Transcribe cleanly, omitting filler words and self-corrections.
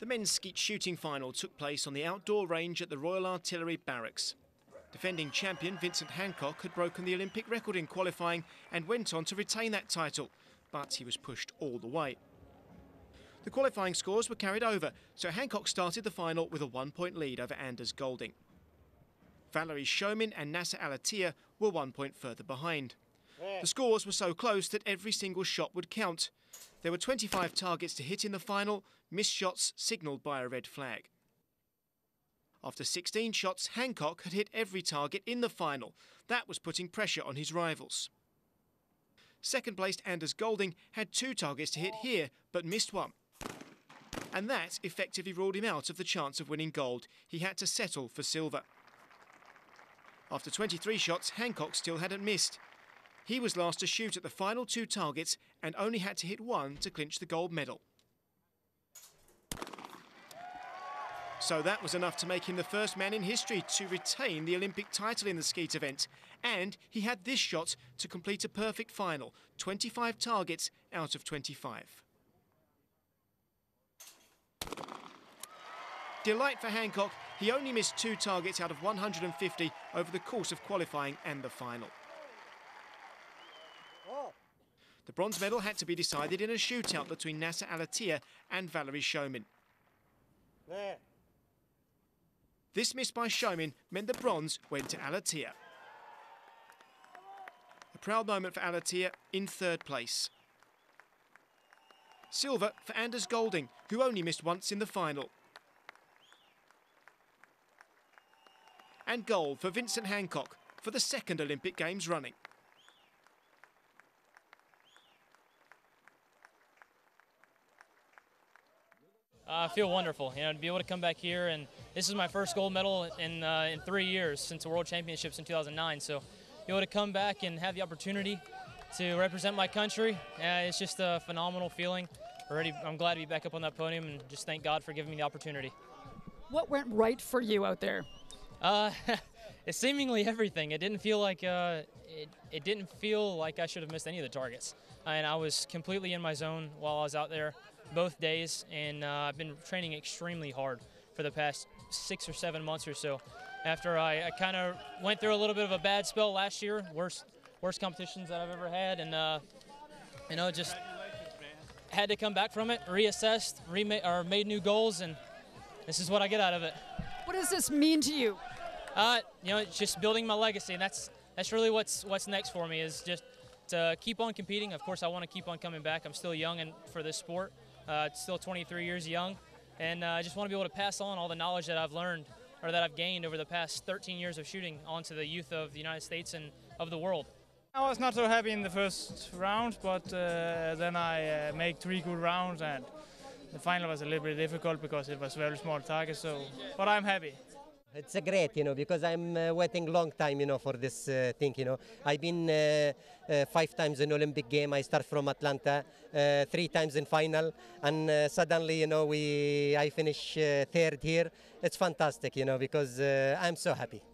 The men's skeet shooting final took place on the outdoor range at the Royal Artillery Barracks. Defending champion Vincent Hancock had broken the Olympic record in qualifying and went on to retain that title, but he was pushed all the way. The qualifying scores were carried over, so Hancock started the final with a one-point lead over Anders Golding. Valery Shomin and Nasser Al-Attiya were 1 point further behind. The scores were so close that every single shot would count. There were 25 targets to hit in the final, missed shots signalled by a red flag. After 16 shots, Hancock had hit every target in the final. That was putting pressure on his rivals. Second-placed Anders Golding had 2 targets to hit here, but missed one. And that effectively ruled him out of the chance of winning gold. He had to settle for silver. After 23 shots, Hancock still hadn't missed. He was last to shoot at the final 2 targets and only had to hit one to clinch the gold medal. So that was enough to make him the first man in history to retain the Olympic title in the skeet event. And he had this shot to complete a perfect final, 25 targets out of 25. Delight for Hancock, he only missed 2 targets out of 150 over the course of qualifying and the final. The bronze medal had to be decided in a shootout between Nasser Al-Attiya and Valery Shomin. This miss by Shomin meant the bronze went to Al-Attiya. A proud moment for Al-Attiya in 3rd place. Silver for Anders Golding, who only missed once in the final. And gold for Vincent Hancock for the 2nd Olympic Games running. I feel wonderful, you know, to be able to come back here, and this is my first gold medal in 3 years since the World Championships in 2009. So, to be able to come back and have the opportunity to represent my country, it's just a phenomenal feeling. Already, I'm glad to be back up on that podium, and just thank God for giving me the opportunity. What went right for you out there? It's seemingly everything. It didn't feel like it didn't feel like I should have missed any of the targets, and I was completely in my zone while I was out there. Both days, and I've been training extremely hard for the past 6 or 7 months or so. After I kind of went through a little bit of a bad spell last year, worst competitions that I've ever had, and you know, just had to come back from it, reassessed, made new goals, and this is what I get out of it. What does this mean to you? You know, it's just building my legacy, and that's really what's next for me, is just to keep on competing. Of course, I want to keep on coming back. I'm still young and for this sport. Still 23 years young, and I just want to be able to pass on all the knowledge that I've learned or that I've gained over the past 13 years of shooting onto the youth of the United States and of the world. I was not so happy in the first round, but then I made 3 good rounds, and the final was a little bit difficult because it was very small target. So, but I'm happy. It's great, you know, because I'm waiting long time, you know, for this thing, you know. I've been 5 times in Olympic game. I start from Atlanta, 3 times in final, and suddenly, you know, I finish 3rd here. It's fantastic, you know, because I'm so happy.